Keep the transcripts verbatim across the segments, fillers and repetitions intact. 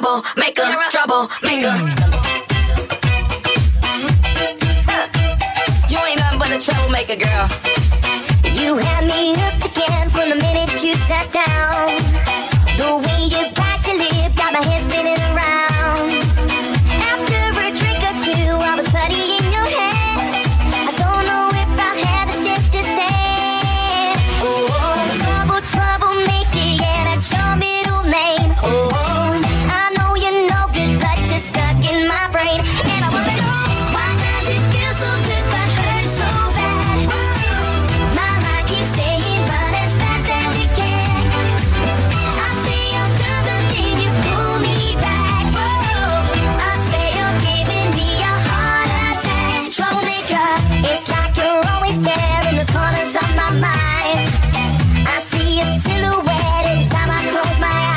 trouble maker, trouble maker. You ain't nothing but a troublemaker, girl. You had me hooked again from the minute you sat down. The way you bite your lip got my head spinning around. After a drink or two, I was putty in your hands. I don't know if I had the strength to stand. Oh, oh, trouble, troublemaker, yeah, that's your middle name. Oh, oh, I know you're no good, but you're stuck in my brain. And I wanna know, why does it feel so good but hurt so bad? My mind keeps saying run as fast as it can. I say I'm through, but then you pull me back. Whoa, I swear you're giving me a heart attack. Troublemaker, it's like you're always there in the corners of my mind. I see a silhouette every time I close my eyes.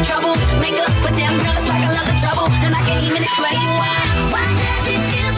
Trouble, make up, but damn girl, it's like I love the trouble, and I can't even explain why. Why does it feel